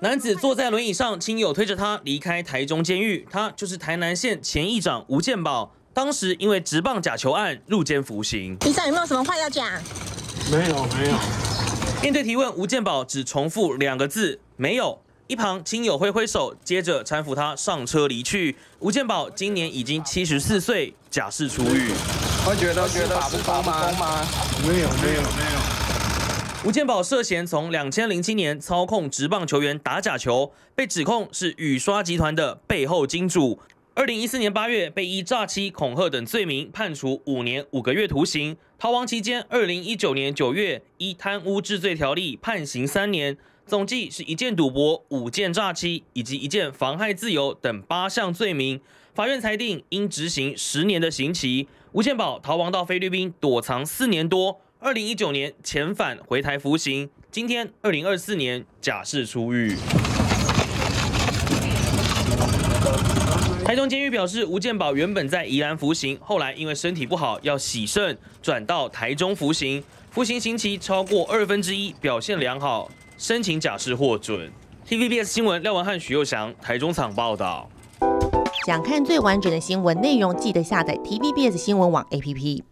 男子坐在轮椅上，亲友推着他离开台中监狱。他就是台南县前议长吴健保，当时因为职棒假球案入监服刑。议长有没有什么话要讲？没有。面对提问，吴健保只重复2个字：没有。 一旁亲友挥挥手，接着搀扶他上车离去。吴健保今年已经74岁，假释出狱。会觉得不公吗？没有。吴健保涉嫌从2007年操控职棒球员打假球，被指控是雨刷集团的背后金主。2014年8月被依诈欺、恐吓等罪名判处5年5个月徒刑。逃亡期间，2019年9月依贪污治罪条例判刑3年。 总计是1件赌博、5件诈欺以及1件妨害自由等8项罪名，法院裁定应执行10年的刑期。吴健保逃亡到菲律宾躲藏4年多，2019年遣返回台服刑，今天2024年假释出狱。台中监狱表示，吴健保原本在宜兰服刑，后来因为身体不好要洗肾，转到台中服刑，服刑刑期超过1/2，表现良好。 申请假释获准。TVBS 新闻廖文翰、许佑祥，台中场报道。想看最完整的新闻内容，记得下载 TVBS 新闻网 APP。